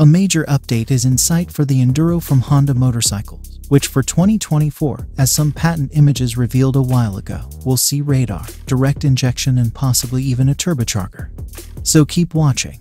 A major update is in sight for the Enduro from Honda Motorcycles, which for 2024, as some patent images revealed a while ago, will see radar, direct injection and possibly even a turbocharger. So keep watching.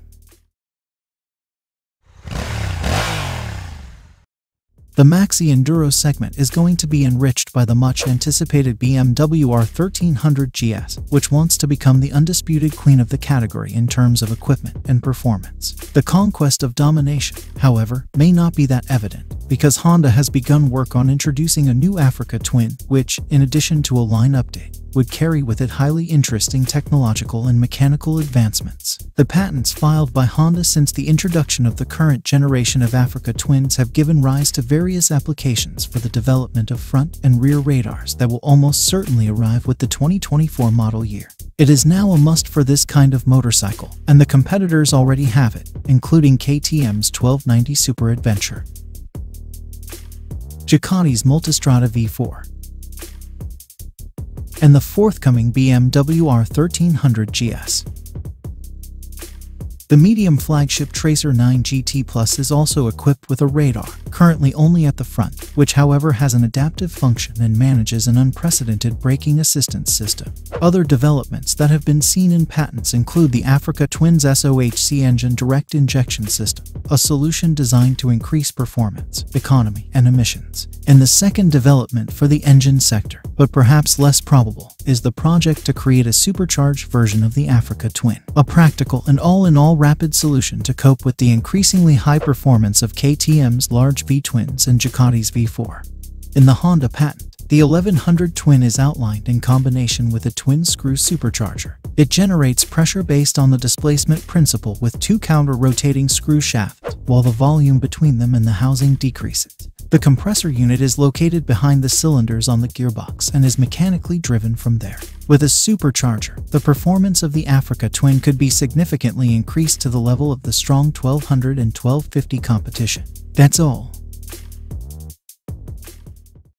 The maxi enduro segment is going to be enriched by the much-anticipated BMW R1300GS, which wants to become the undisputed queen of the category in terms of equipment and performance. The conquest of domination, however, may not be that evident, because Honda has begun work on introducing a new Africa Twin, which, in addition to a line update, would carry with it highly interesting technological and mechanical advancements. The patents filed by Honda since the introduction of the current generation of Africa Twins have given rise to various applications for the development of front and rear radars that will almost certainly arrive with the 2024 model year. It is now a must for this kind of motorcycle, and the competitors already have it, including KTM's 1290 Super Adventure. Ducati's Multistrada V4 and the forthcoming BMW R1300GS. The medium flagship Tracer 9 GT+ is also equipped with a radar, currently only at the front, which however has an adaptive function and manages an unprecedented braking assistance system. Other developments that have been seen in patents include the Africa Twin's SOHC engine direct injection system, a solution designed to increase performance, economy, and emissions. And the second development for the engine sector, but perhaps less probable, is the project to create a supercharged version of the Africa Twin, a practical and all-in-all rapid solution to cope with the increasingly high performance of KTM's large V-twins and Ducati's V4. In the Honda patent, the 1100 Twin is outlined in combination with a twin-screw supercharger. It generates pressure based on the displacement principle with two counter-rotating screw shafts, while the volume between them and the housing decreases. The compressor unit is located behind the cylinders on the gearbox and is mechanically driven from there. With a supercharger, the performance of the Africa Twin could be significantly increased to the level of the strong 1200 and 1250 competition. That's all.